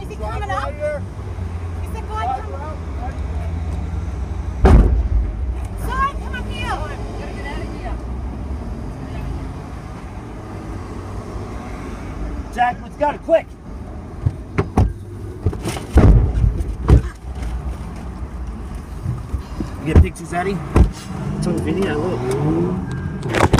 Is he coming up? Is the guy coming up? Side, come up here! We've got to get out of here. Jack, let's go, quick! You get pictures, Addy? It's on video, look.